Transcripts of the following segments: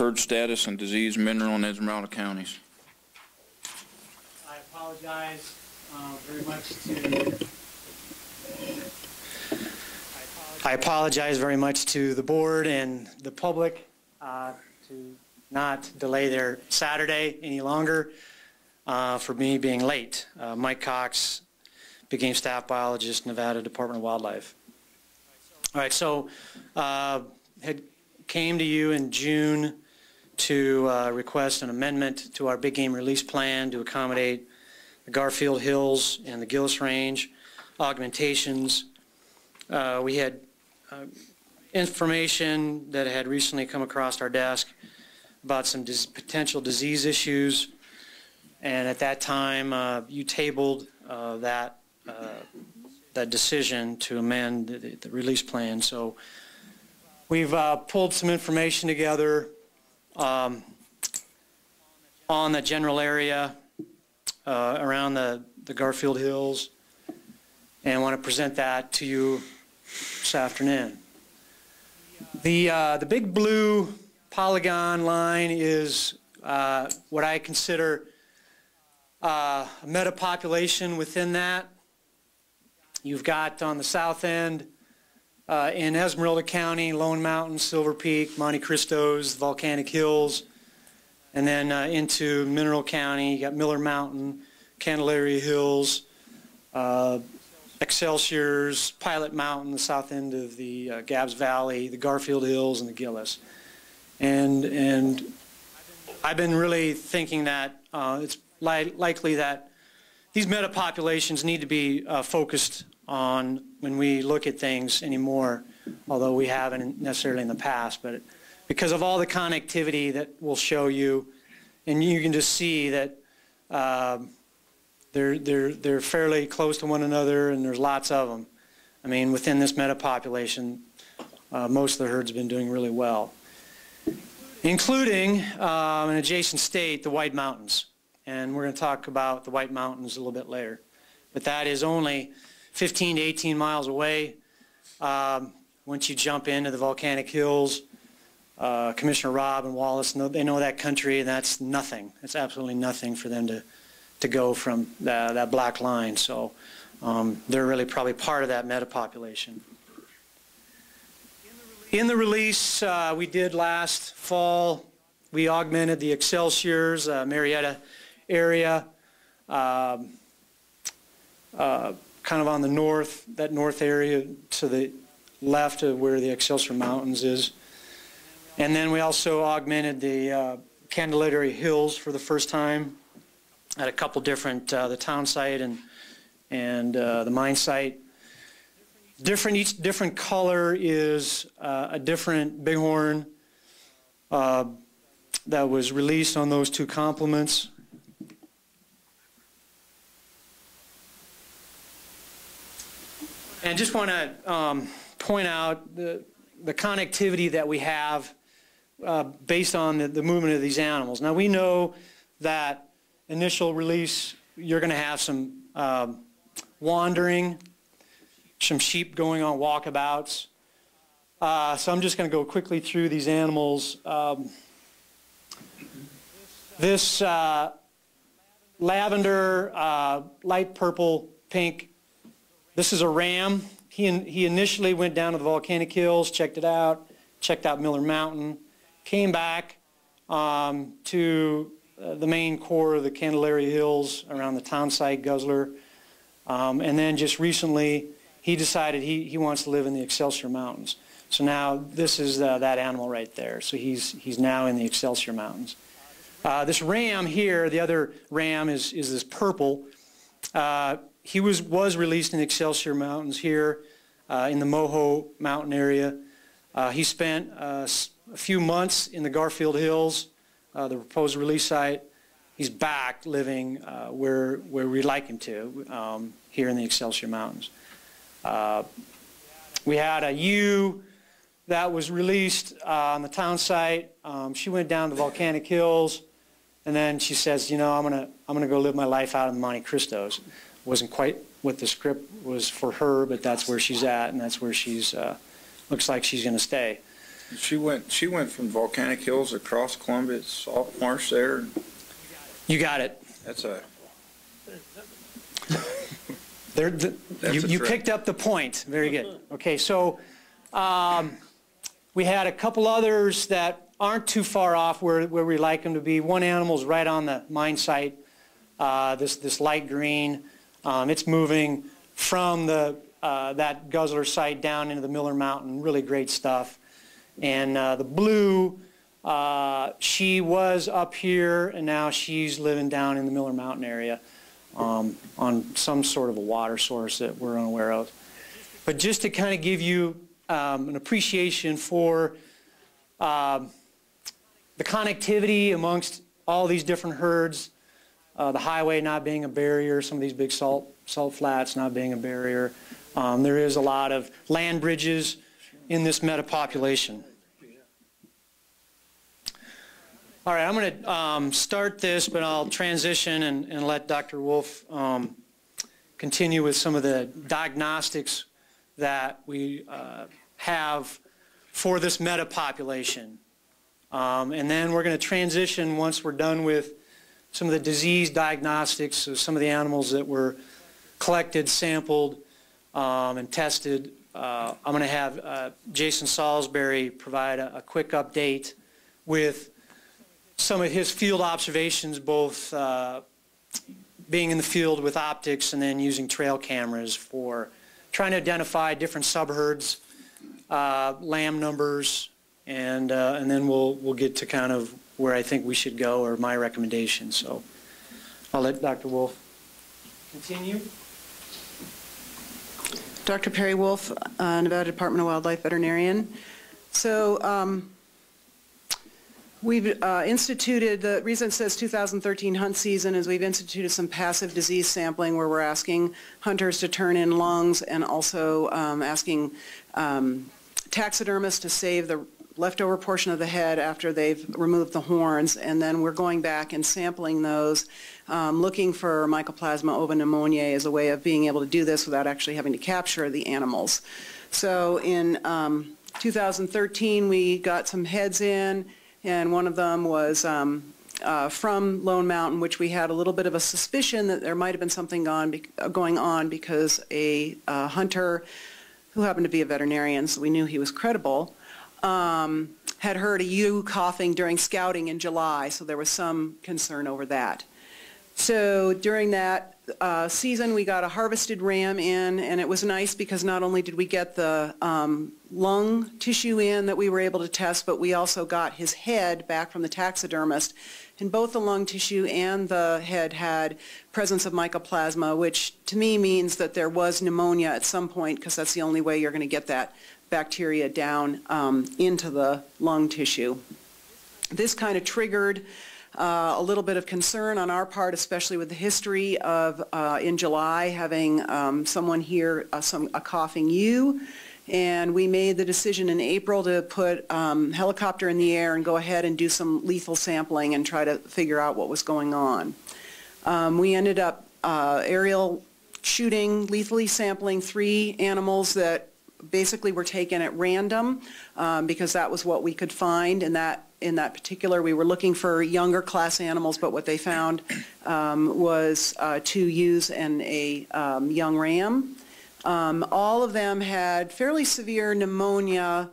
purge status and disease mineral in Esmeralda counties. I apologize very much to the board and the public to not delay their Saturday any longer for me being late. Mike Cox, big game staff biologist, Nevada Department of Wildlife. All right, so had came to you in June to request an amendment to our big game release plan to accommodate the Garfield Hills and the Gillis Range augmentations. We had information that had recently come across our desk about some potential disease issues, and at that time you tabled that decision to amend the release plan. So we've pulled some information together on the general area around the Garfield Hills, and I want to present that to you this afternoon. The big blue polygon line is what I consider a metapopulation within that. You've got on the south end in Esmeralda County, Lone Mountain, Silver Peak, Monte Cristo's, Volcanic Hills, and then into Mineral County. You got Miller Mountain, Candelaria Hills, Excelsior's, Pilot Mountain, the south end of the Gabs Valley, the Garfield Hills, and the Gillis. And I've been really thinking that it's likely that these metapopulations need to be focused on when we look at things anymore, although we haven't necessarily in the past, but because of all the connectivity that we'll show you, and you can just see that they're fairly close to one another, and there's lots of them. I mean, within this metapopulation, most of the herd's been doing really well, including an adjacent state, the White Mountains. And we're going to talk about the White Mountains a little bit later. But that is only 15 to 18 miles away. Once you jump into the Volcanic Hills, Commissioner Robb and Wallace, they know that country, and that's nothing. It's absolutely nothing for them to go from that black line. So they're really probably part of that metapopulation. In the release we did last fall, we augmented the Excelsior's, Marietta area, kind of on the north, that north area to the left of where the Excelsior Mountains is. And then we also augmented the Candelaria Hills for the first time at a couple different, the Townsite and the mine site. Each different color is a different bighorn that was released on those two complements. And just want to point out the connectivity that we have based on the movement of these animals. Now we know that initial release, you're going to have some wandering, some sheep going on walkabouts. So I'm just going to go quickly through these animals. This lavender, light purple, pink, this is a ram. He initially went down to the Volcanic Hills, checked it out, checked out Miller Mountain, came back to the main core of the Candelaria Hills around the Townsite, Guzzler, and then just recently he decided he wants to live in the Excelsior Mountains. So now this is that animal right there. So he's now in the Excelsior Mountains. This ram here, the other ram is this purple. He was released in the Excelsior Mountains here in the Moho Mountain area. He spent a few months in the Garfield Hills, the proposed release site. He's back living where we'd like him to, here in the Excelsior Mountains. We had a ewe that was released on the town site. She went down to the Volcanic Hills, and then she says, you know, I'm gonna go live my life out in Monte Cristo's. Wasn't quite what the script was for her, but that's where she's at, and that's where she's looks like she's gonna stay. She went from Volcanic Hills across Columbia. It's salt marsh there. You got it. That's a. You picked up the point. Very good. Okay, so we had a couple others that aren't too far off where we like them to be. One animal's right on the mine site. This light green. It's moving from the that Guzzler site down into the Miller Mountain. Really great stuff. And the blue, she was up here, and now she's living down in the Miller Mountain area on some sort of a water source that we're unaware of. But just to kind of give you an appreciation for the connectivity amongst all these different herds, the highway not being a barrier, some of these big salt flats not being a barrier. There is a lot of land bridges in this meta population. All right, I'm going to start this, but I'll transition and let Dr. Wolf continue with some of the diagnostics that we have for this meta population. And then we're going to transition once we're done with some of the disease diagnostics of some of the animals that were collected, sampled, and tested. I'm going to have Jason Salisbury provide a quick update with some of his field observations, both being in the field with optics and then using trail cameras for trying to identify different subherds, lamb numbers, and then we'll get to kind of where I think we should go or my recommendation. So I'll let Dr. Wolf continue. Dr. Perry Wolf, Nevada Department of Wildlife veterinarian. So we've instituted, the reason it says 2013 hunt season is we've instituted some passive disease sampling where we're asking hunters to turn in lungs and also asking taxidermists to save the leftover portion of the head after they've removed the horns, and then we're going back and sampling those, looking for Mycoplasma ovis pneumoniae as a way of being able to do this without actually having to capture the animals. So in 2013 we got some heads in, and one of them was from Lone Mountain, which we had a little bit of a suspicion that there might have been something going on because a hunter who happened to be a veterinarian, so we knew he was credible, had heard a ewe coughing during scouting in July, so there was some concern over that. So during that season, we got a harvested ram in, and it was nice because not only did we get the lung tissue in that we were able to test, but we also got his head back from the taxidermist. And both the lung tissue and the head had presence of mycoplasma, which to me means that there was pneumonia at some point, because that's the only way you're going to get that bacteria down into the lung tissue. This kind of triggered a little bit of concern on our part, especially with the history of in July having someone hear a coughing ewe. And we made the decision in April to put helicopter in the air and go ahead and do some lethal sampling and try to figure out what was going on. We ended up aerial shooting, lethally sampling 3 animals that basically were taken at random because that was what we could find. And that in that particular, we were looking for younger class animals, but what they found was 2 ewes and a young ram. All of them had fairly severe pneumonia,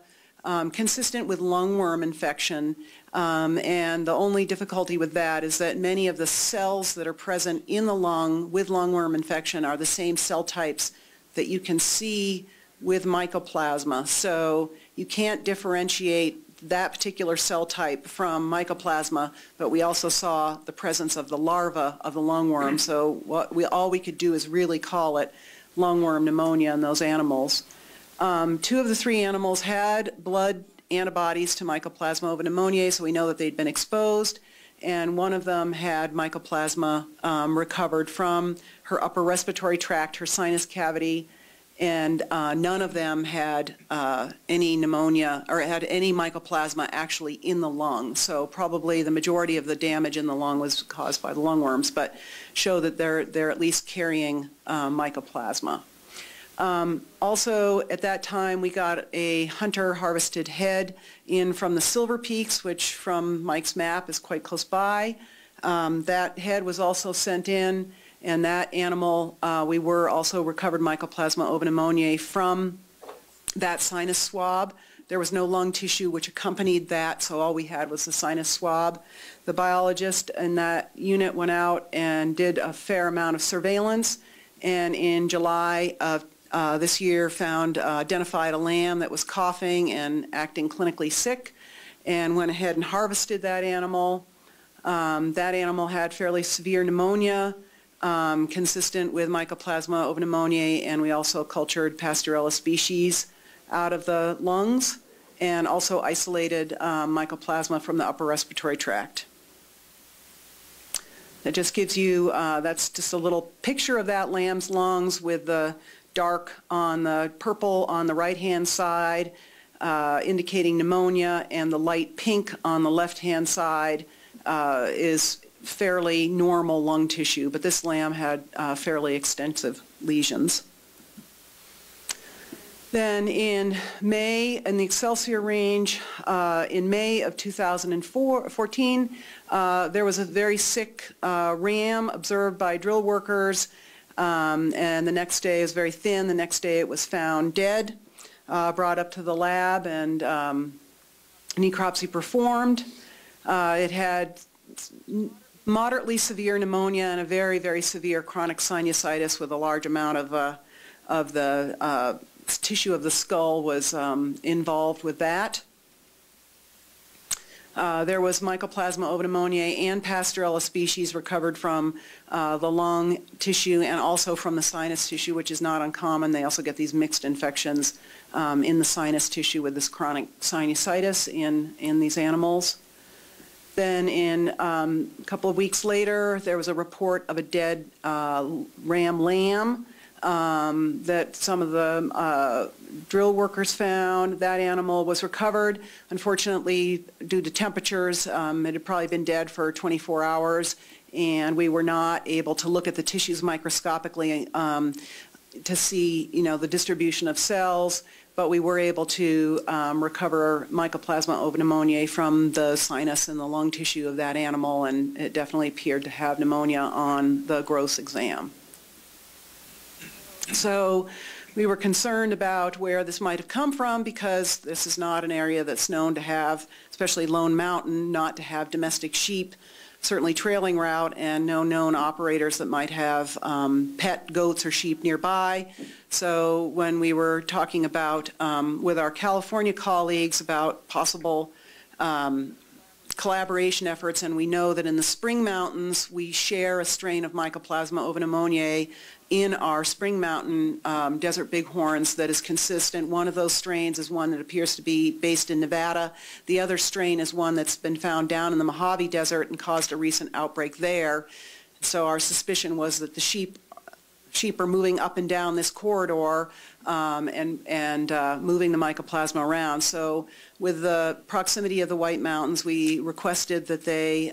consistent with lungworm infection, and the only difficulty with that is that many of the cells that are present in the lung with lungworm infection are the same cell types that you can see with mycoplasma. So you can't differentiate that particular cell type from mycoplasma, but we also saw the presence of the larva of the lungworm. So what all we could do is really call it lungworm pneumonia in those animals. 2 of the 3 animals had blood antibodies to mycoplasma ovis pneumoniae, so we know that they'd been exposed, and one of them had mycoplasma recovered from her upper respiratory tract, her sinus cavity, and none of them had any pneumonia or had any mycoplasma actually in the lung. So probably the majority of the damage in the lung was caused by the lungworms, but show that they're at least carrying mycoplasma. Also, at that time, we got a hunter-harvested head in from the Silver Peaks, which from Mike's map is quite close by. That head was also sent in, and that animal, we were also recovered Mycoplasma ovis pneumoniae from that sinus swab. There was no lung tissue which accompanied that, so all we had was the sinus swab. The biologist in that unit went out and did a fair amount of surveillance, and in July of this year found, identified a lamb that was coughing and acting clinically sick, and went ahead and harvested that animal. That animal had fairly severe pneumonia, consistent with Mycoplasma ovis pneumoniae, and we also cultured Pasteurella species out of the lungs, and also isolated mycoplasma from the upper respiratory tract. That just gives you, that's just a little picture of that lamb's lungs with the dark on the purple on the right-hand side, indicating pneumonia, and the light pink on the left-hand side is fairly normal lung tissue, but this lamb had fairly extensive lesions. Then in May, in the Excelsior Range, in May of 2014, there was a very sick ram observed by drill workers, and the next day it was very thin. The next day it was found dead, brought up to the lab, and necropsy performed. It had moderately severe pneumonia and a very, very severe chronic sinusitis with a large amount of the tissue of the skull was involved with that. There was Mycoplasma ovis pneumoniae and Pasteurella species recovered from the lung tissue and also from the sinus tissue, which is not uncommon. They also get these mixed infections in the sinus tissue with this chronic sinusitis in these animals. Then in a couple of weeks later, there was a report of a dead ram lamb that some of the drill workers found. That animal was recovered. Unfortunately, due to temperatures, it had probably been dead for 24 hours, and we were not able to look at the tissues microscopically to see, you know, the distribution of cells, but we were able to recover Mycoplasma ovis pneumoniae from the sinus and the lung tissue of that animal, and it definitely appeared to have pneumonia on the gross exam. So we were concerned about where this might have come from, because this is not an area that's known to have, especially Lone Mountain, not to have domestic sheep, certainly trailing route, and no known operators that might have pet goats or sheep nearby. So when we were talking about, with our California colleagues about possible collaboration efforts, and we know that in the Spring Mountains we share a strain of Mycoplasma ovis pneumoniae in our Spring Mountain desert bighorns that is consistent. One of those strains is one that appears to be based in Nevada. The other strain is one that's been found down in the Mojave Desert and caused a recent outbreak there. So our suspicion was that the sheep are moving up and down this corridor and moving the mycoplasma around. So with the proximity of the White Mountains, we requested that they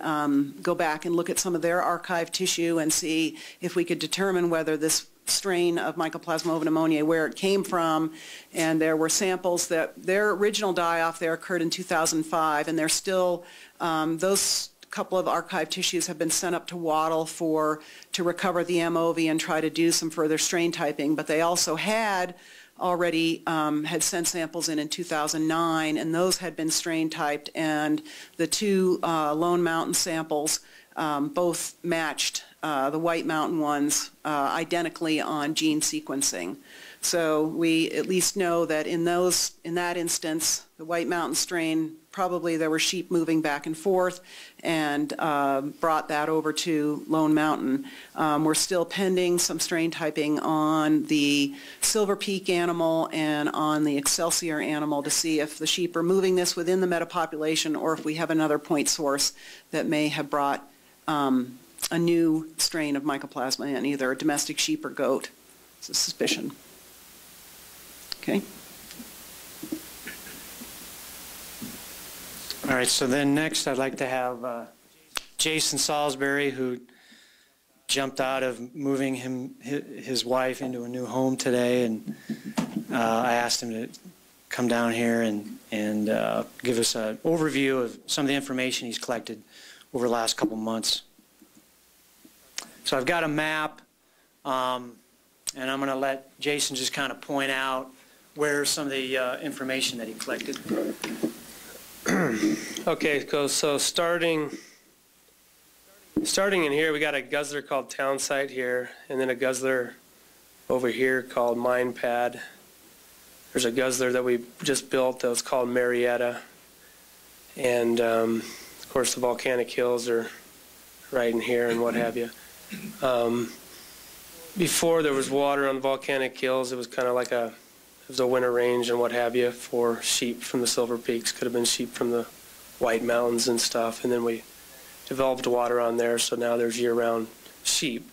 go back and look at some of their archive tissue and see if we could determine whether this strain of Mycoplasma ovis pneumoniae, where it came from, and there were samples that their original die-off there occurred in 2005, and they're still, those couple of archive tissues have been sent up to Wattle to recover the MOV and try to do some further strain typing, but they also had already had sent samples in 2009, and those had been strain typed, and the two Lone Mountain samples both matched the White Mountain ones identically on gene sequencing. So we at least know that in that instance, the White Mountain strain, probably there were sheep moving back and forth, and brought that over to Lone Mountain. We're still pending some strain typing on the Silver Peak animal and on the Excelsior animal to see if the sheep are moving this within the metapopulation, or if we have another point source that may have brought a new strain of mycoplasma in, either a domestic sheep or goat. It's a suspicion. Okay. All right, so then next I'd like to have Jason Salisbury, who jumped out of moving his wife into a new home today, and I asked him to come down here and give us an overview of some of the information he's collected over the last couple months. So I've got a map, and I'm going to let Jason just kind of point out where some of the information that he collected. Okay, so starting in here, we got a guzzler called Townsite here, and then a guzzler over here called Minepad. There's a guzzler that we just built that was called Marietta, and of course the volcanic hills are right in here and what have you. Before there was water on volcanic hills, it was kind of like it was a winter range and what have you for sheep from the Silver Peaks. Could have been sheep from the White Mountains and stuff, and then we developed water on there, so now there's year-round sheep.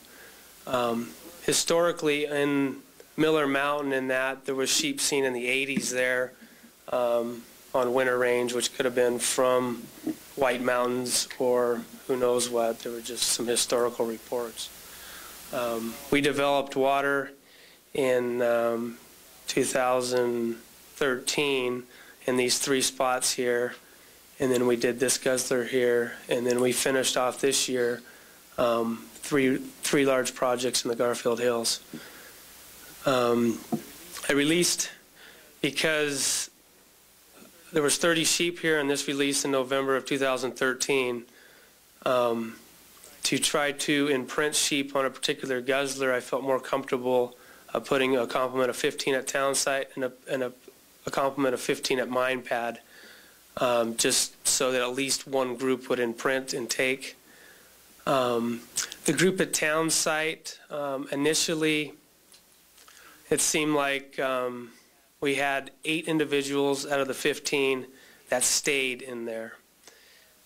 Historically, in Miller Mountain and that, there was sheep seen in the 80s there on winter range, which could have been from White Mountains or who knows what. There were just some historical reports. We developed water in 2013 in these three spots here, and then we did this guzzler here, and then we finished off this year three large projects in the Garfield Hills. I released because there was 30 sheep here, and this released in November of 2013. To try to imprint sheep on a particular guzzler, I felt more comfortable putting a complement of 15 at Townsite and a complement of 15 at Minepad. Just so that at least one group would imprint and take. The group at Townsite, initially it seemed like we had 8 individuals out of the 15 that stayed in there.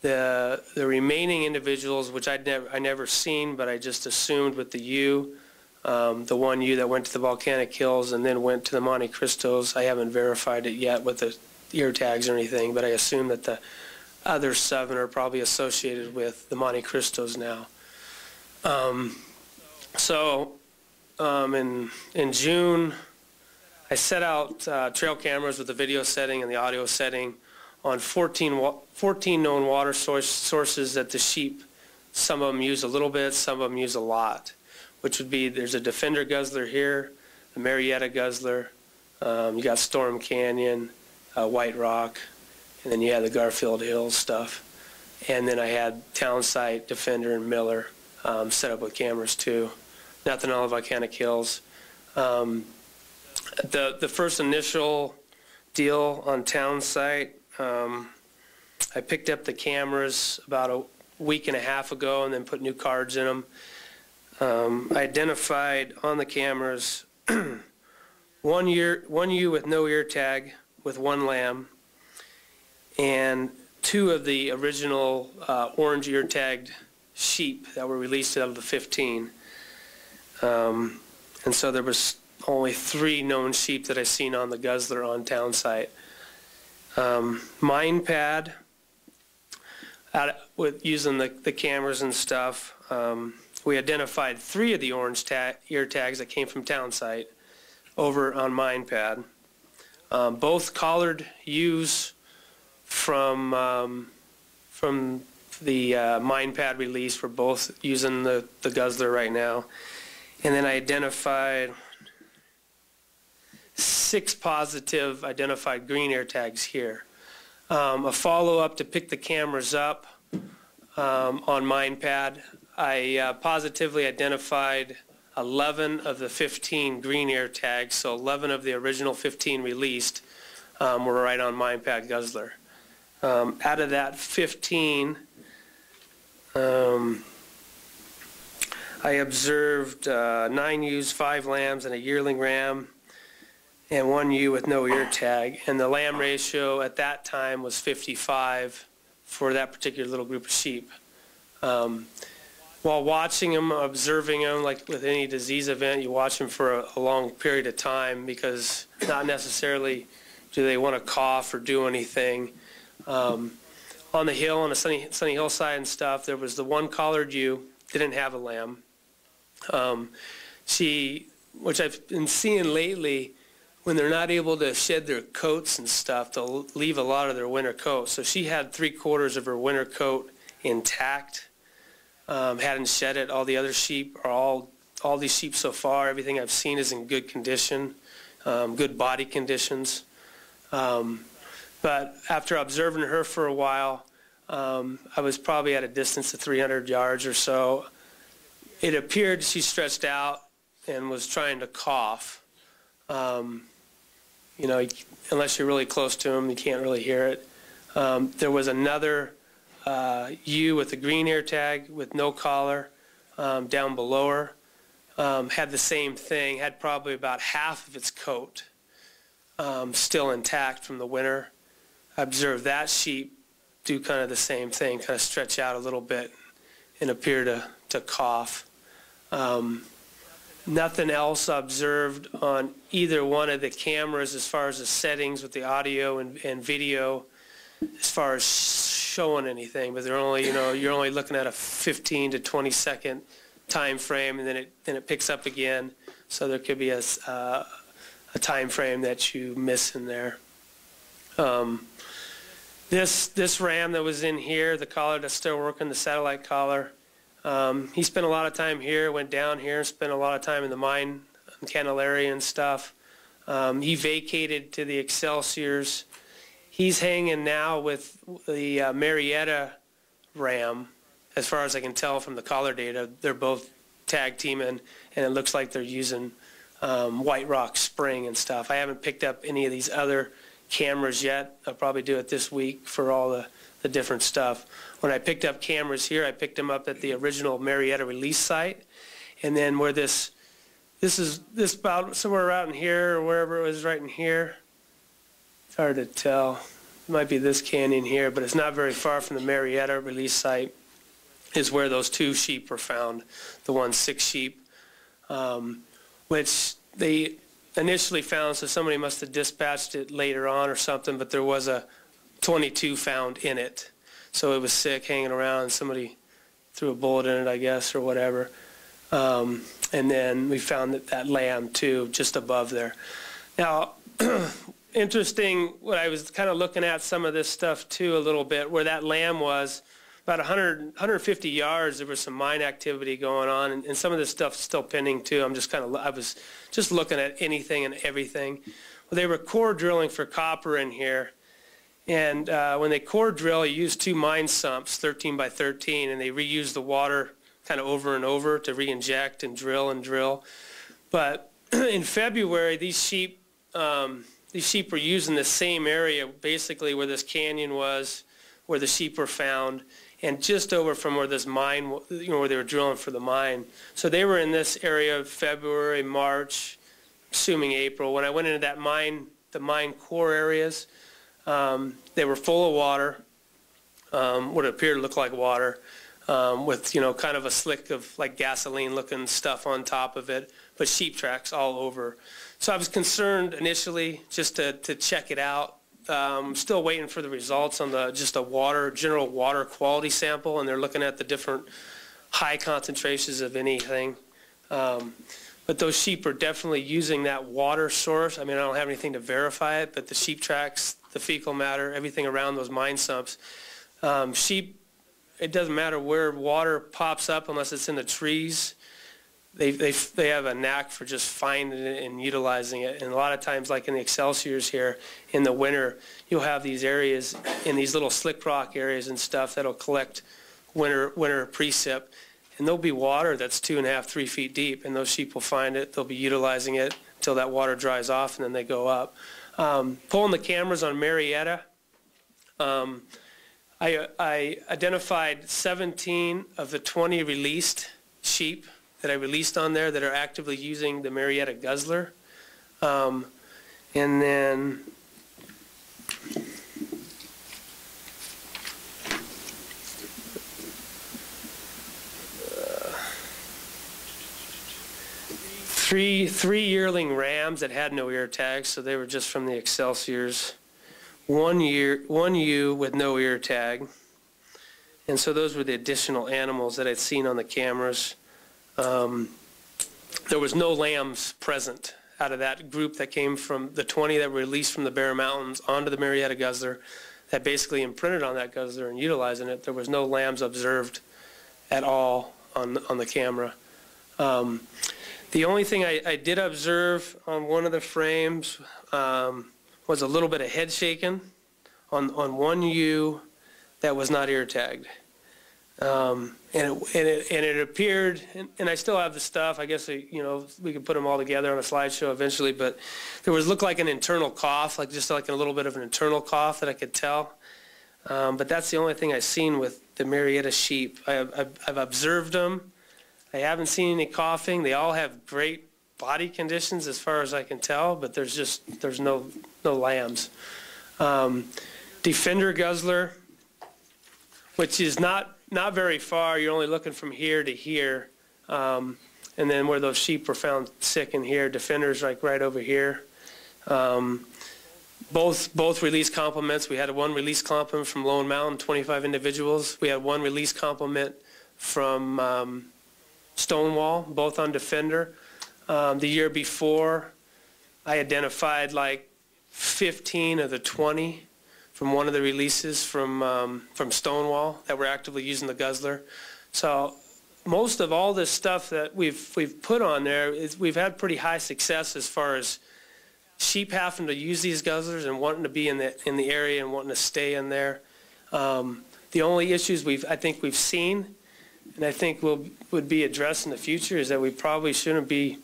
The remaining individuals, which I never seen, but I just assumed with the one ewe that went to the volcanic hills and then went to the Monte Cristos. I haven't verified it yet with the ear tags or anything, but I assume that the other 7 are probably associated with the Monte Cristos now. In June, I set out trail cameras with the video setting and the audio setting on 14 known water sources that the sheep, some of them use a little bit, some of them use a lot, which would be, there's a Defender Guzzler here, the Marietta Guzzler, you got Storm Canyon, White Rock, and then you had the Garfield Hills stuff. And then I had Townsite, Defender, and Miller set up with cameras too. Nothing on the volcanic hills. The first initial deal on Townsite, I picked up the cameras about a week and a half ago and then put new cards in them. I identified on the cameras one ewe with no ear tag, with 1 lamb, and 2 of the original orange ear tagged sheep that were released out of the 15. And so there was only 3 known sheep that I seen on the guzzler on Townsite. Minepad, with using the cameras and stuff, we identified 3 of the orange ear tags that came from Townsite over on Minepad. Both collared ewes from the Minepad release were both using the guzzler right now. And then I identified 6 positive identified green air tags here. A follow-up to pick the cameras up on Minepad, I positively identified 11 of the 15 green ear tags, so 11 of the original 15 released were right on Minepad Guzzler. Out of that 15, I observed 9 ewes, 5 lambs, and a yearling ram, and 1 ewe with no ear tag. And the lamb ratio at that time was 55 for that particular little group of sheep. While watching them, observing them, like with any disease event, you watch them for a long period of time because not necessarily do they want to cough or do anything. On the hill, on a sunny hillside and stuff, there was the 1 collared ewe, didn't have a lamb. Which I've been seeing lately, when they're not able to shed their coats and stuff, they'll leave a lot of their winter coats. So she had 3/4 of her winter coat intact, hadn't shed it. All the other sheep are all these sheep so far, everything I've seen is in good condition, good body conditions. But after observing her for a while, I was probably at a distance of 300 yards or so. It appeared she stretched out and was trying to cough. You know, unless you're really close to them, you can't really hear it. There was another ewe with a green ear tag with no collar down below her. Had the same thing, had probably about half of its coat still intact from the winter. I observed that sheep do kind of the same thing, kind of stretch out a little bit and appear to cough. Nothing else observed on either one of the cameras as far as the settings with the audio and video, as far as showing anything. But they're only, you know, you're only looking at a 15 to 20 second time frame, and then it picks up again. So there could be a time frame that you miss in there. This ram that was in here, the collar that's still working, the satellite collar. He spent a lot of time here, went down here, spent a lot of time in the mine, Candelaria and stuff. He vacated to the Excelsiors. He's hanging now with the Marietta ram, as far as I can tell from the collar data. They're both tag teaming, and it looks like they're using White Rock Spring and stuff. I haven't picked up any of these other cameras yet. I'll probably do it this week for all the different stuff. When I picked up cameras here, I picked them up at the original Marietta release site, and then where this is about somewhere out in here or wherever it was, right in here. It's hard to tell. It might be this canyon here, but it's not very far from the Marietta release site. Is where those two sheep were found, the 1-6 sheep, which they initially found. So somebody must have dispatched it later on or something, but there was a 22 found in it. So it was sick, hanging around, and somebody threw a bullet in it, I guess, or whatever. And then we found that lamb, too, just above there. Now, interesting, what I was kind of looking at some of this stuff, too, a little bit, where that lamb was, about 150 yards, there was some mine activity going on, and some of this stuff's still pending, too. I was just looking at anything and everything. Well, they were core drilling for copper in here. And when they core drill, you use two mine sumps, 13 by 13, and they reuse the water kind of over and over to re-inject and drill and drill. But in February, these sheep were using the same area, basically where this canyon was, where the sheep were found, and just over from where this mine, you know, where they were drilling for the mine. So they were in this area of February, March, assuming April. When I went into that mine, the mine core areas, they were full of water, what appeared to look like water, with, you know, kind of a slick of like gasoline looking stuff on top of it, but sheep tracks all over. So I was concerned initially just to check it out. Still waiting for the results on just a water, general water quality sample, and they're looking at the different high concentrations of anything. But those sheep are definitely using that water source. I mean, I don't have anything to verify it, but the sheep tracks, the fecal matter, everything around those mine sumps. Sheep, it doesn't matter where water pops up unless it's in the trees. They have a knack for just finding it and utilizing it. And a lot of times, like in the Excelsiors here, in the winter, you'll have these areas in these little slick rock areas and stuff that'll collect winter precip. And there'll be water that's 2.5, 3 feet deep, and those sheep will find it. They'll be utilizing it until that water dries off, and then they go up. Pulling the cameras on Marietta, I identified 17 of the 20 released sheep that I released on there that are actively using the Marietta Guzzler. And then three yearling rams that had no ear tags, so they were just from the Excelsiors. One ewe with no ear tag. And so those were the additional animals that I'd seen on the cameras. there was no lambs present out of that group that came from the 20 that were released from the Bear Mountains onto the Marietta Guzzler that basically imprinted on that Guzzler and utilizing it. There was no lambs observed at all on the camera. The only thing I did observe on one of the frames was a little bit of head shaking on one ewe that was not ear tagged. And it appeared, and I still have the stuff, I guess, you know, we could put them all together on a slideshow eventually, but there was, looked like an internal cough, like just like a little bit of an internal cough that I could tell. But that's the only thing I've seen with the Marietta sheep. I've observed them. I haven't seen any coughing. They all have great body conditions as far as I can tell, but there's just, there's no lambs. Defender Guzzler, which is not very far. You're only looking from here to here. And then where those sheep were found sick in here, Defender's like right over here. Both release complements. We had one release complement from Lone Mountain, 25 individuals. We had one release complement from Stonewall, both on Defender. The year before, I identified like 15 of the 20 from one of the releases from Stonewall that were actively using the Guzzler. So most of all this stuff that we've put on there, is we've had pretty high success as far as sheep having to use these Guzzlers and wanting to be in the area and wanting to stay in there. The only issues I think we've seen, and I think would be addressed in the future, is that we probably shouldn't be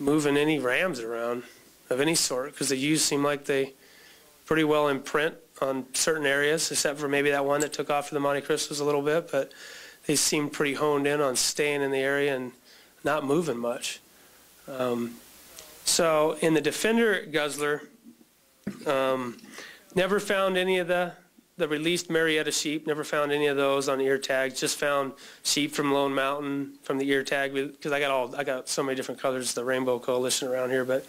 moving any rams around of any sort, because the ewes seem like they pretty well imprint on certain areas, except for maybe that one that took off for the Monte Cristos a little bit, but they seem pretty honed in on staying in the area and not moving much. So in the Defender Guzzler, never found any of the released Marietta sheep, never found any of those on ear tags, just found sheep from Lone Mountain from the ear tag, because I got so many different colors, the Rainbow Coalition around here, but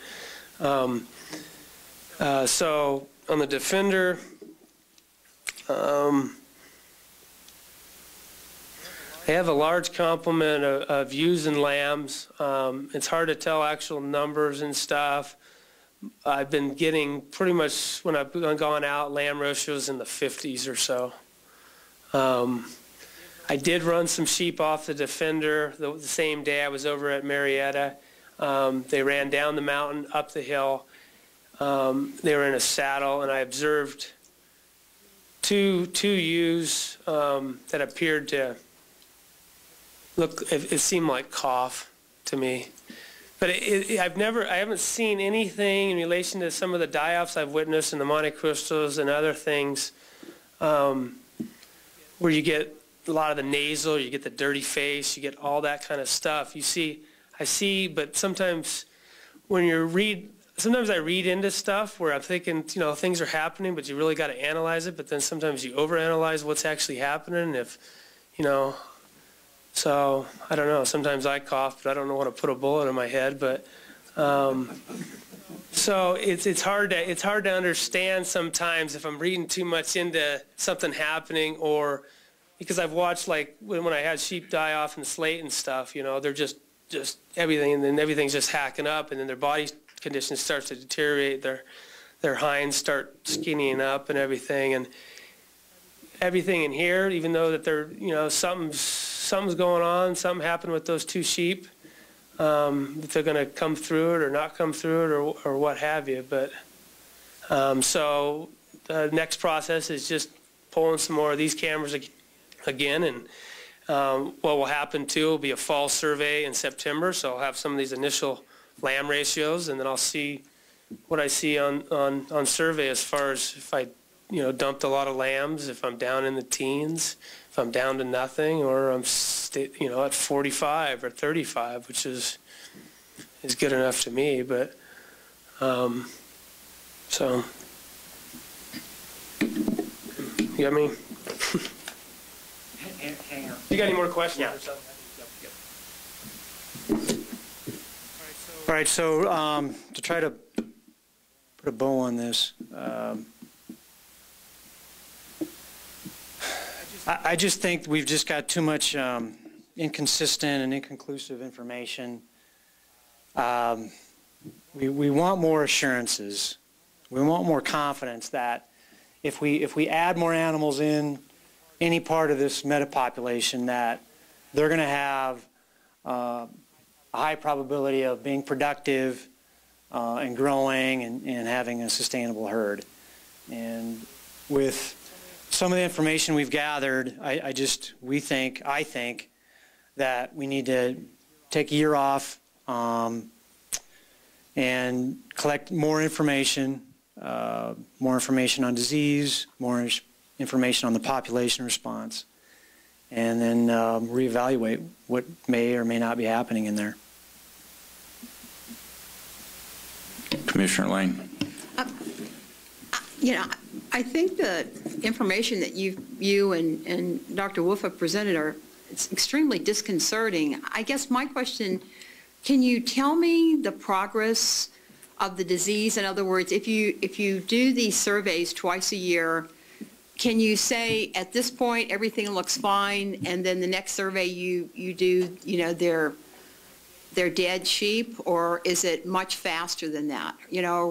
so on the Defender, they have a large complement of ewes and lambs. It's hard to tell actual numbers and stuff. I've been getting pretty much, when I've gone out, lamb ratios in the 50s or so. I did run some sheep off the Defender the same day I was over at Marietta. They ran down the mountain, up the hill. They were in a saddle, and I observed two ewes that appeared to look, it seemed like cough to me. But I haven't seen anything in relation to some of the die-offs I've witnessed in the Monte Cristos and other things, where you get a lot of the nasal, you get the dirty face, you get all that kind of stuff. But sometimes when you read, sometimes I read into stuff where I'm thinking, you know, things are happening, but you really got to analyze it, but then sometimes you overanalyze what's actually happening, if, you know. So, I don't know, sometimes I cough, but I don't know how to put a bullet in my head, but, so it's hard to understand sometimes if I'm reading too much into something happening, or, because I've watched, like, when I had sheep die off in Slate and stuff, you know, they're just everything, and then everything's just hacking up, and then their body condition starts to deteriorate, their hinds start skinnying up and everything, in here, even though that they're, you know, something's going on, something happened with those two sheep, if they're going to come through it or not come through it, or what have you. But so the next process is just pulling some more of these cameras again, and what will happen too will be a fall survey in September, so I'll have some of these initial lamb ratios, and then I'll see what I see on survey as far as if I, you know, dumped a lot of lambs, if I'm down in the teens, if I'm down to nothing, or I'm, you know, at 45 or 35, which is good enough to me. But so you got me. You got any more questions? Yeah. Or something? All right. So to try to put a bow on this. I just think we've just got too much inconsistent and inconclusive information We want more assurances. We want more confidence that if we add more animals in any part of this metapopulation, that they're going to have a high probability of being productive and growing and having a sustainable herd. And with some of the information we've gathered, I think that we need to take a year off and collect more information on disease, more information on the population response, and then reevaluate what may or may not be happening in there. Commissioner Lane. You know, I think the information that you and Dr. Wolf have presented it's extremely disconcerting. I guess my question, can you tell me the progress of the disease? In other words, if you do these surveys twice a year, can you say at this point everything looks fine, and then the next survey you do, you know, they're dead sheep, or is it much faster than that? You know,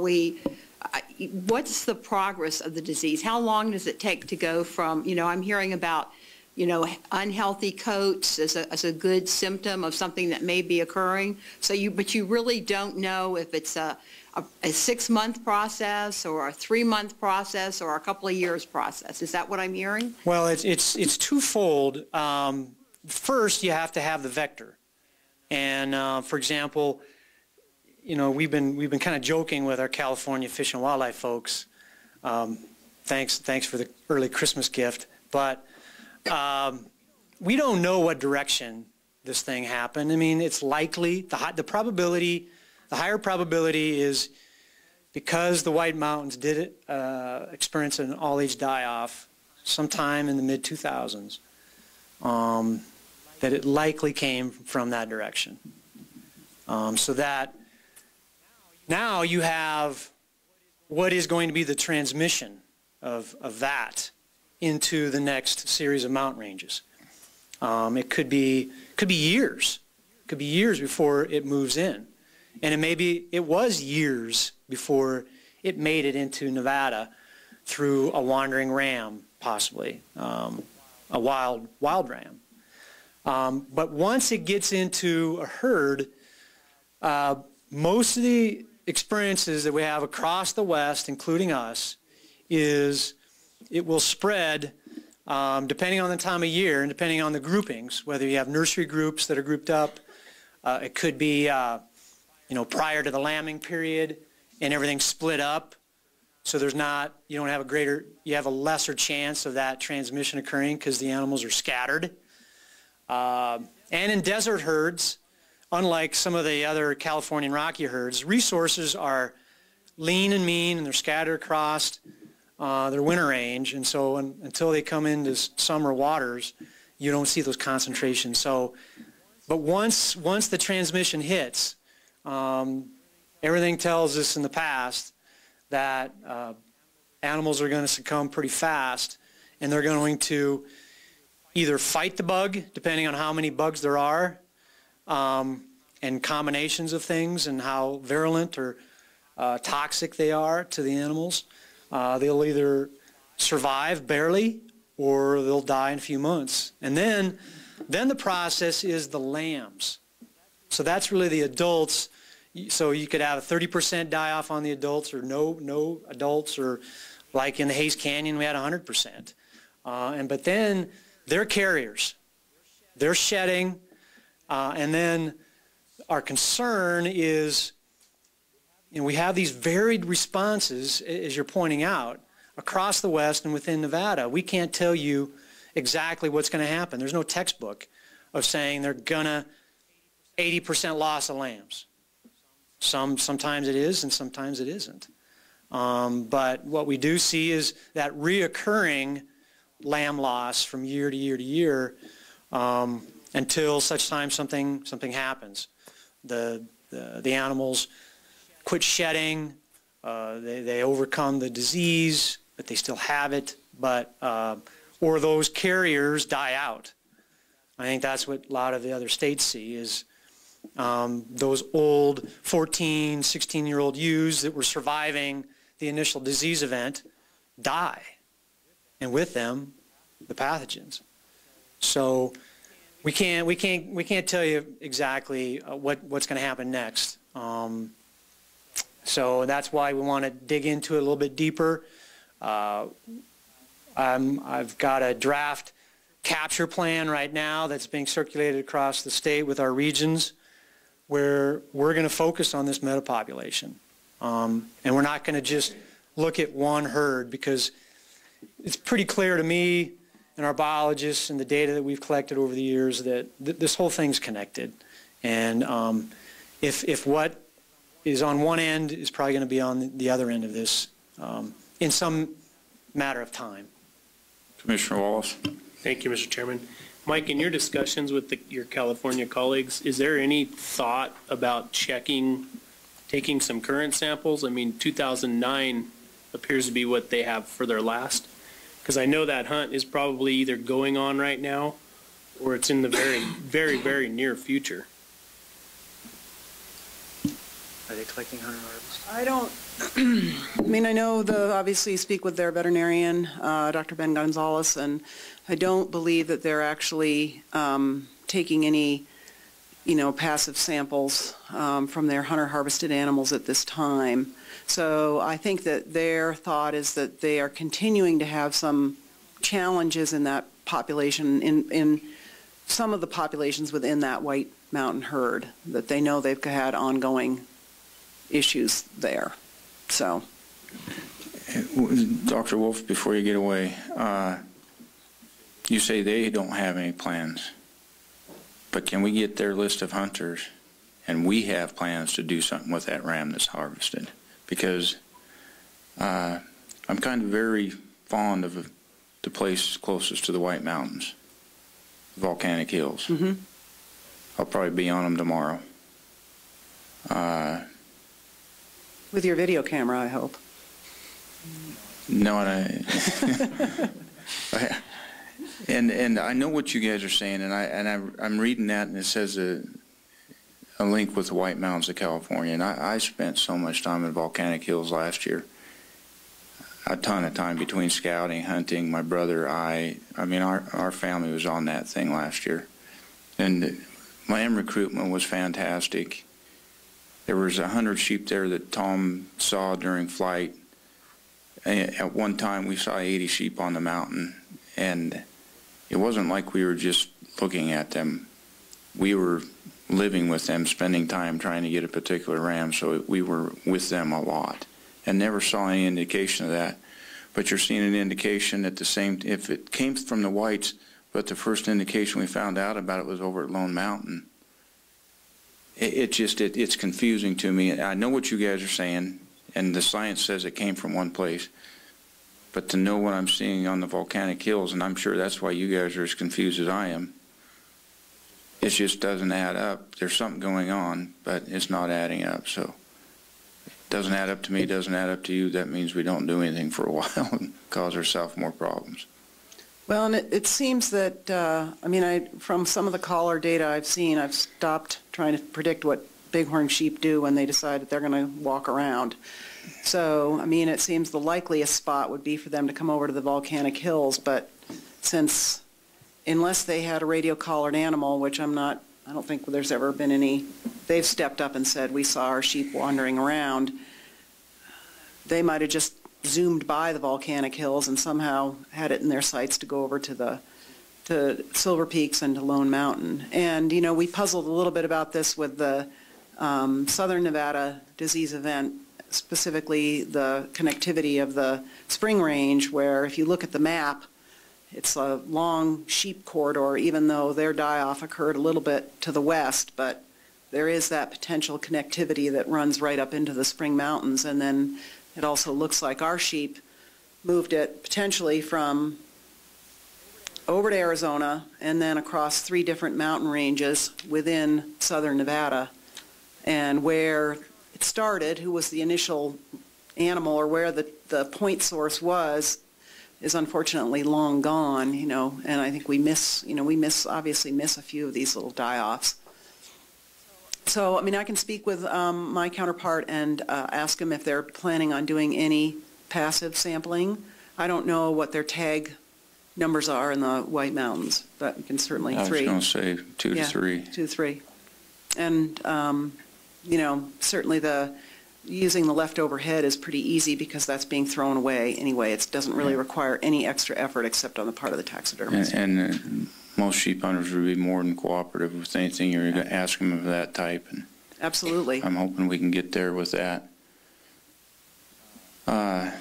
what's the progress of the disease? How long does it take to go from, you know, I'm hearing about, you know, unhealthy coats as a good symptom of something that may be occurring. So but you really don't know if it's a 6-month process or a 3-month process or a couple of years process. Is that what I'm hearing? Well, it's twofold. First, you have to have the vector. And for example, you know, we've been kind of joking with our California Fish and Wildlife folks. Thanks for the early Christmas gift, but we don't know what direction this thing happened. I mean, it's likely, the higher probability is because the White Mountains did experience an all-age die-off sometime in the mid-2000s, that it likely came from that direction. So that now you have what is going to be the transmission of that into the next series of mountain ranges. It could be years. It could be years before it moves in. And it was years before it made it into Nevada through a wandering ram, possibly, a wild ram. But once it gets into a herd, most of the experiences that we have across the West, including us, is it will spread depending on the time of year and depending on the groupings, whether you have nursery groups that are grouped up. It could be, you know, prior to the lambing period and everything's split up. So there's not, you don't have a greater, you have a lesser chance of that transmission occurring because the animals are scattered. And in desert herds, unlike some of the other Californian Rocky herds, resources are lean and mean and they're scattered across their winter range, and so until they come into summer waters, you don't see those concentrations. So, but once the transmission hits, everything tells us in the past that animals are going to succumb pretty fast, and they're going to either fight the bug, depending on how many bugs there are, and combinations of things, and how virulent or toxic they are to the animals. They'll either survive barely or they'll die in a few months. And then the process is the lambs. So that's really the adults. So you could have a 30% die-off on the adults, or no adults, or like in the Hayes Canyon we had 100%. But then they're carriers. They're shedding. And then our concern is, and we have these varied responses, as you're pointing out, across the West and within Nevada. We can't tell you exactly what's going to happen. There's no textbook of saying they're going to 80% loss of lambs. Sometimes it is and sometimes it isn't. But what we do see is that reoccurring lamb loss from year to year to year, until such time something happens. The animals quit shedding, they overcome the disease, but they still have it, but, or those carriers die out. I think that's what a lot of the other states see is Those old 14, 16-year-old ewes that were surviving the initial disease event die, and with them, the pathogens. So we can't tell you exactly what's going to happen next. So that's why we want to dig into it a little bit deeper. I've got a draft capture plan right now that's being circulated across the state with our regions, where we're going to focus on this metapopulation. And we're not going to just look at one herd, because it's pretty clear to me and our biologists and the data that we've collected over the years that this whole thing's connected. And if what is on one end is probably going to be on the other end of this in some matter of time. Commissioner Wallace. Thank you, Mr. Chairman. Mike, in your discussions with your California colleagues, is there any thought about taking some current samples? I mean, 2009 appears to be what they have for their last, because I know that hunt is probably either going on right now or it's in the very, very near future. Are they collecting hunter arms? I don't, I mean, I know obviously speak with their veterinarian, Dr. Ben Gonzalez, and I don't believe that they're actually taking any, passive samples from their hunter-harvested animals at this time. So I think that their thought is that they are continuing to have some challenges in that population, in some of the populations within that White Mountain herd, that they know they've had ongoing issues there. So, Dr. Wolf, before you get away, you say they don't have any plans, but can we get their list of hunters, and we have plans to do something with that ram that's harvested? Because I'm kind of very fond of the place closest to the White Mountains, Volcanic Hills. Mm-hmm. I'll probably be on them tomorrow. With your video camera, I hope. No, and I know what you guys are saying, and I'm reading that, and it says a link with the White Mountains of California, and I spent so much time in Volcanic Hills last year, a ton of time between scouting, hunting. My brother, I mean, our family was on that thing last year, and lamb recruitment was fantastic. There was 100 sheep there that Tom saw during flight. At one time, we saw 80 sheep on the mountain, and it wasn't like we were just looking at them. We were living with them, spending time trying to get a particular ram, so we were with them a lot, and never saw any indication of that. But you're seeing an indication at the same, if it came from the whites, but the first indication we found out about it was over at Lone Mountain. It's confusing to me. I know what you guys are saying, and the science says it came from one place, but to know what I'm seeing on the Volcanic Hills, and I'm sure that's why you guys are as confused as I am, it just doesn't add up. There's something going on, but it's not adding up. So it doesn't add up to me, doesn't add up to you. That means we don't do anything for a while and cause ourselves more problems. Well, and it seems that, I mean, from some of the collar data I've seen, I've stopped trying to predict what bighorn sheep do when they decide that they're going to walk around. So, I mean, it seems the likeliest spot would be for them to come over to the Volcanic Hills, but since, unless they had a radio-collared animal, which I don't think there's ever been any, they've stepped up and said, we saw our sheep wandering around, they might have just zoomed by the Volcanic Hills and somehow had it in their sights to go over to Silver Peaks and to Lone Mountain. And, we puzzled a little bit about this with the Southern Nevada disease event, specifically the connectivity of the Spring Range, where if you look at the map, it's a long sheep corridor, even though their die-off occurred a little bit to the west, but there is that potential connectivity that runs right up into the Spring Mountains. And then it also looks like our sheep moved it potentially from over to Arizona and then across 3 different mountain ranges within southern Nevada. And where it started, who was the initial animal, or where the point source was, is unfortunately long gone, and I think we miss obviously miss a few of these little die-offs. So, I mean, I can speak with my counterpart and ask them if they're planning on doing any passive sampling. I don't know what their tag numbers are in the White Mountains, but we can certainly three. I was going to say two to three. 2 to 3. And, you know, certainly the using the leftover head is pretty easy because that's being thrown away anyway. It doesn't really require any extra effort except on the part of the taxidermist. And most sheep hunters would be more than cooperative with anything you're going to ask them of that type. And absolutely. I'm hoping we can get there with that. I'm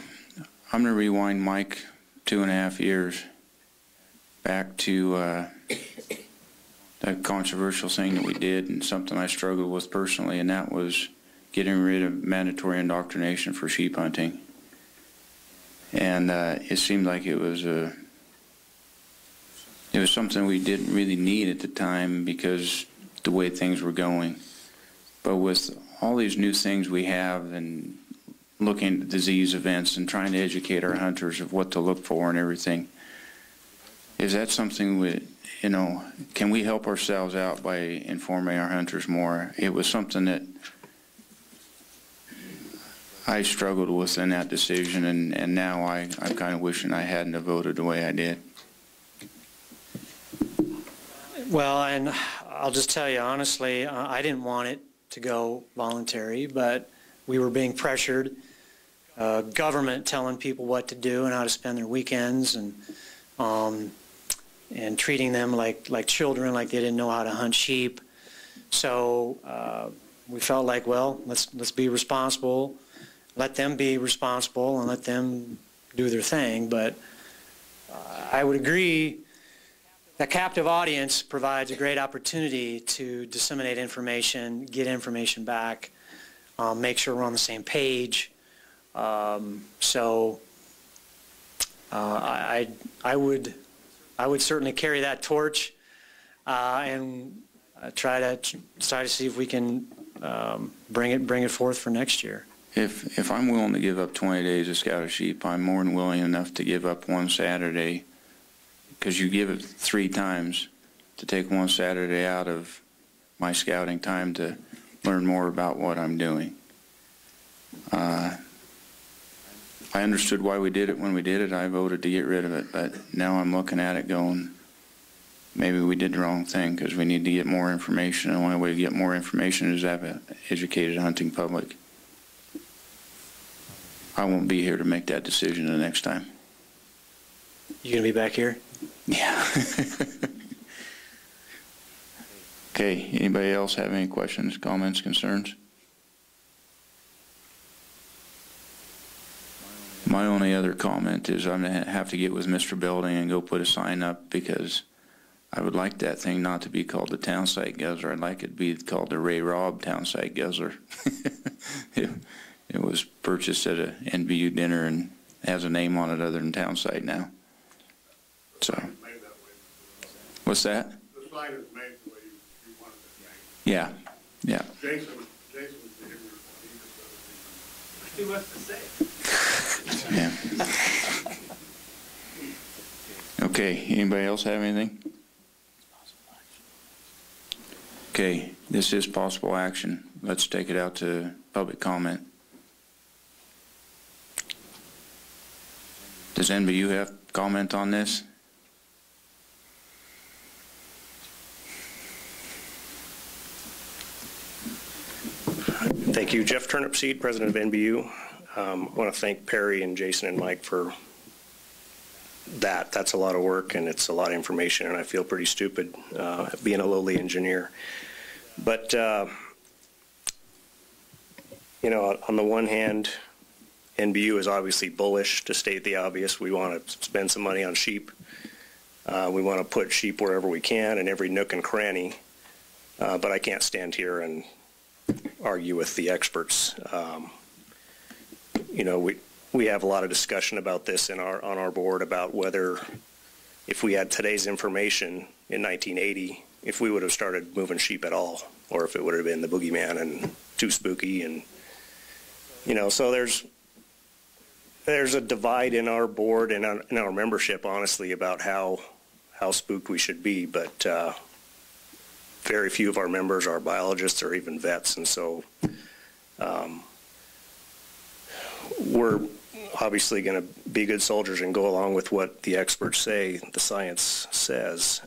going to rewind Mike 2.5 years back to that controversial thing that we did and something I struggled with personally, and that was getting rid of mandatory indoctrination for sheep hunting. And it seemed like it was something we didn't really need at the time because the way things were going. But with all these new things we have and looking at disease events and trying to educate our hunters of what to look for and everything, is that something we, you know, can we help ourselves out by informing our hunters more? It was something that I struggled with in that decision, and now I'm kind of wishing I hadn't have voted the way I did. Well, and I'll just tell you honestly, I didn't want it to go voluntary, but we were being pressured, government telling people what to do and how to spend their weekends, and treating them like children, like they didn't know how to hunt sheep. So we felt like, well, let's be responsible, let them be responsible, and let them do their thing. But I would agree. The captive audience provides a great opportunity to disseminate information, get information back, make sure we're on the same page. I would certainly carry that torch and try to see if we can bring it forth for next year. If I'm willing to give up 20 days of scout of sheep, I'm more than willing enough to give up one Saturday. Because you give it 3 times to take one Saturday out of my scouting time to learn more about what I'm doing. I understood why we did it when we did it. I voted to get rid of it, but now I'm looking at it going, maybe we did the wrong thing because we need to get more information, and the only way to get more information is to have an educated hunting public. I won't be here to make that decision the next time. You gonna be back here? Yeah. Okay, anybody else have any questions, comments, concerns? My only other comment is I'm gonna have to get with Mr. Belding and go put a sign up, because I would like that thing not to be called the Townsite Guzzler. I'd like it to be called the Ray Robb Townsite Guzzler. It was purchased at an NBU dinner and has a name on it other than Townsite now. So, what's that? The slide is made the way you wanted it made. Yeah, yeah. Jason was the interviewer. He was too much to say. Yeah. Okay, anybody else have anything? Okay, this is possible action. Let's take it out to public comment. Does NBU have comment on this? Thank you. Jeff Turnipseed, president of NBU. I want to thank Perry and Jason and Mike for that. That's a lot of work, and it's a lot of information, and I feel pretty stupid being a lowly engineer. But, you know, on the one hand, NBU is obviously bullish, to state the obvious. We want to spend some money on sheep. We want to put sheep wherever we can in every nook and cranny. But I can't stand here and argue with the experts. You know, we have a lot of discussion about this on our board about whether, if we had today's information in 1980, if we would have started moving sheep at all, or if it would have been the boogeyman and too spooky. And, you know, so there's a divide in our board and in our membership, honestly, about how spooked we should be. But very few of our members are biologists or even vets, and so we're obviously going to be good soldiers and go along with what the experts say, the science says.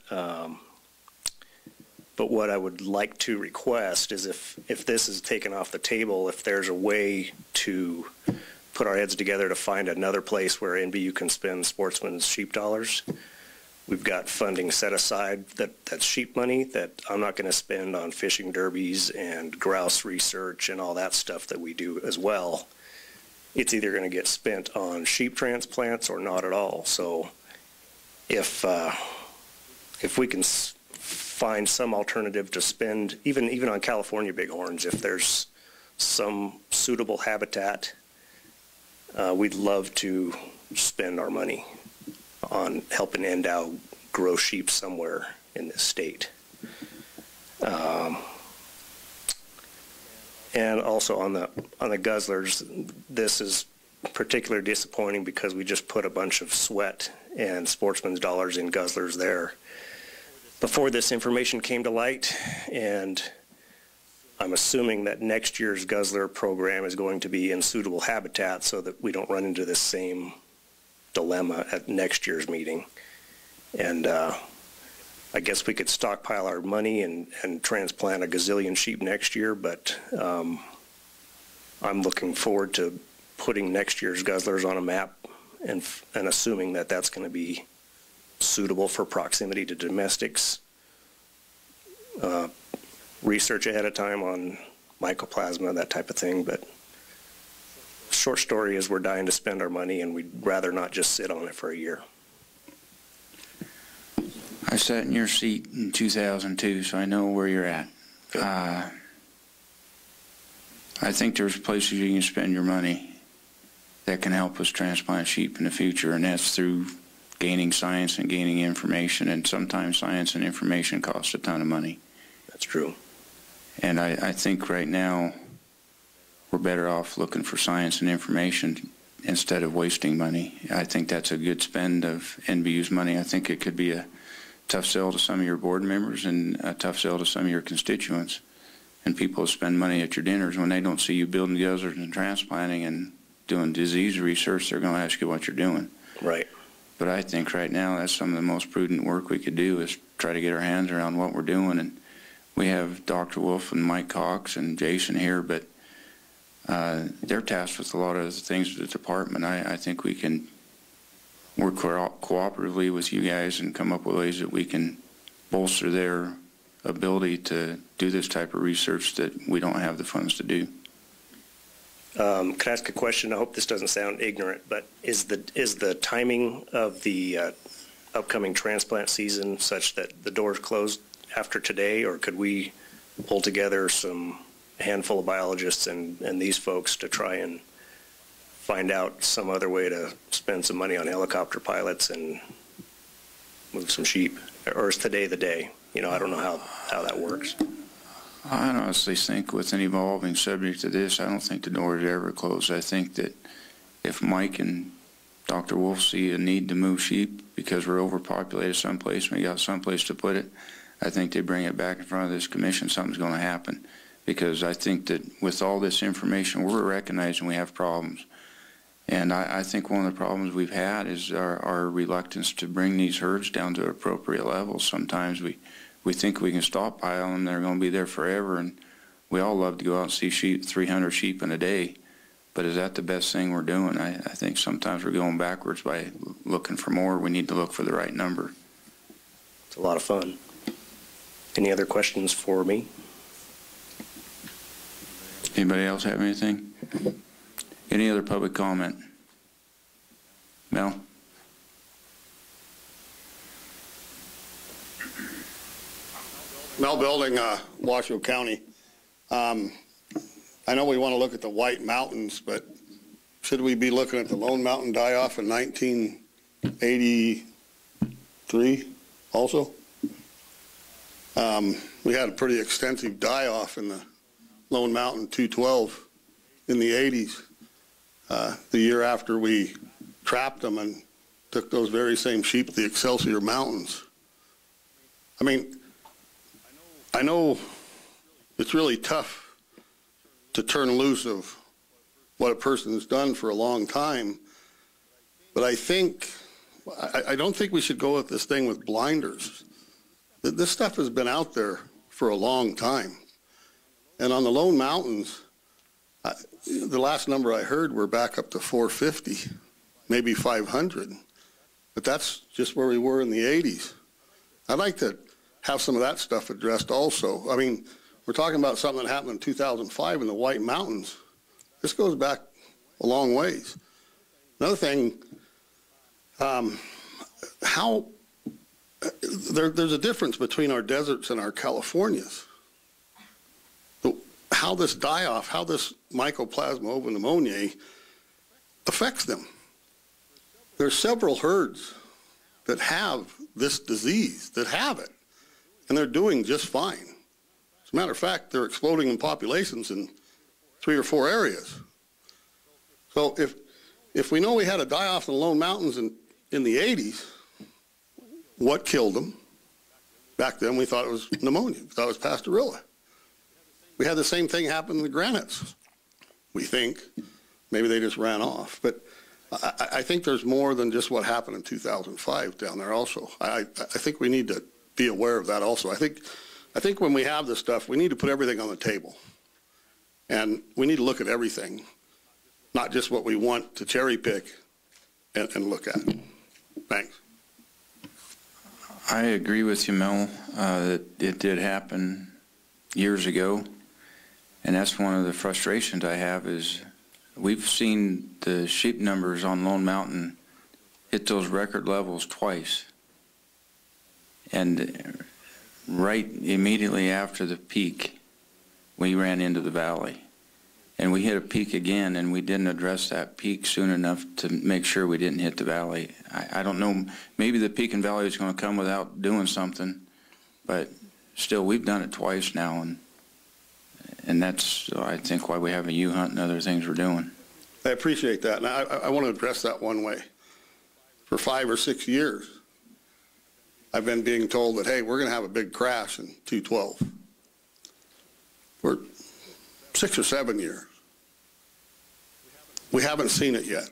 But what I would like to request is if this is taken off the table, if there's a way to put our heads together to find another place where NBU can spend sportsman's sheep dollars. We've got funding set aside that's sheep money that I'm not going to spend on fishing derbies and grouse research and all that stuff that we do as well. It's either going to get spent on sheep transplants or not at all. So if we can find some alternative to spend, even on California bighorns, if there's some suitable habitat, we'd love to spend our money on helping endow grow sheep somewhere in this state. And also on the guzzlers, this is particularly disappointing because we just put a bunch of sweat and sportsman's dollars in guzzlers there before this information came to light, and I'm assuming that next year's guzzler program is going to be in suitable habitat so that we don't run into this same dilemma at next year's meeting. And I guess we could stockpile our money and transplant a gazillion sheep next year, but I'm looking forward to putting next year's guzzlers on a map and assuming that that's going to be suitable for proximity to domestics. Research ahead of time on mycoplasma, that type of thing, but short story is we're dying to spend our money and we'd rather not just sit on it for a year. I sat in your seat in 2002, so I know where you're at. I think there's places you can spend your money that can help us transplant sheep in the future, and that's through gaining science and gaining information, and sometimes science and information cost a ton of money. That's true. And I think right now we're better off looking for science and information instead of wasting money. I think that's a good spend of NBU's money. I think it could be a tough sell to some of your board members and a tough sell to some of your constituents. And people spend money at your dinners when they don't see you building guzzlers and transplanting and doing disease research. They're going to ask you what you're doing. Right. But I think right now that's some of the most prudent work we could do is try to get our hands around what we're doing. And we have Dr. Wolf and Mike Cox and Jason here, but they're tasked with a lot of the things of the department. I think we can work cooperatively with you guys and come up with ways that we can bolster their ability to do this type of research that we don't have the funds to do. Can I ask a question? I hope this doesn't sound ignorant, but is the timing of the upcoming transplant season such that the doors closed after today, or could we pull together some handful of biologists and these folks to try and find out some other way to spend some money on helicopter pilots and move some sheep? Or is today the day? You know, I don't know how that works. I honestly think with an evolving subject to this, I don't think the door is ever closed. I think that if Mike and Dr. Wolf see a need to move sheep because we're overpopulated someplace and we got someplace to put it, I think they bring it back in front of this commission, something's going to happen. Because I think that with all this information, we're recognizing we have problems. And I think one of the problems we've had is our reluctance to bring these herds down to appropriate levels. Sometimes we think we can stockpile them, they're going to be there forever. And we all love to go out and see sheep, 300 sheep in a day. But is that the best thing we're doing? I think sometimes we're going backwards by looking for more. We need to look for the right number. It's a lot of fun. Any other questions for me? Anybody else have anything? Any other public comment? Mel? Mel Belding, Washoe County. I know we want to look at the White Mountains, but should we be looking at the Lone Mountain die-off in 1983 also? We had a pretty extensive die-off in the Lone Mountain 212 in the 80s, the year after we trapped them and took those very same sheep to the Excelsior Mountains. I mean, I know it's really tough to turn loose of what a person's done for a long time, but I think, I don't think we should go at this thing with blinders. This stuff has been out there for a long time. And on the Lone Mountains, the last number I heard were back up to 450, maybe 500. But that's just where we were in the 80s. I'd like to have some of that stuff addressed also. I mean, we're talking about something that happened in 2005 in the White Mountains. This goes back a long ways. Another thing, there's a difference between our deserts and our Californias. How this die-off, how this Mycoplasma ovis pneumoniae affects them. There's several herds that have this disease, that have it, and they're doing just fine. As a matter of fact, they're exploding in populations in 3 or 4 areas. So if we know we had a die-off in the Lone Mountains in the 80s, what killed them? Back then we thought it was pneumonia, we thought it was Pasteurella. We had the same thing happen in the granites. We think maybe they just ran off, but I think there's more than just what happened in 2005 down there also. I think we need to be aware of that also. I think when we have this stuff, we need to put everything on the table, and we need to look at everything, not just what we want to cherry pick and look at. Thanks. I agree with you, Mel, that it did happen years ago, and that's one of the frustrations I have is we've seen the sheep numbers on Lone Mountain hit those record levels twice, and right immediately after the peak we ran into the valley, and we hit a peak again, and we didn't address that peak soon enough to make sure we didn't hit the valley. I don't know, maybe the peak and valley is going to come without doing something, but still, we've done it twice now, and that's, I think, why we have a ewe hunt and other things we're doing. I appreciate that, and I want to address that one way. For 5 or 6 years, I've been being told that, hey, we're going to have a big crash in 212. For 6 or 7 years. We haven't seen it yet.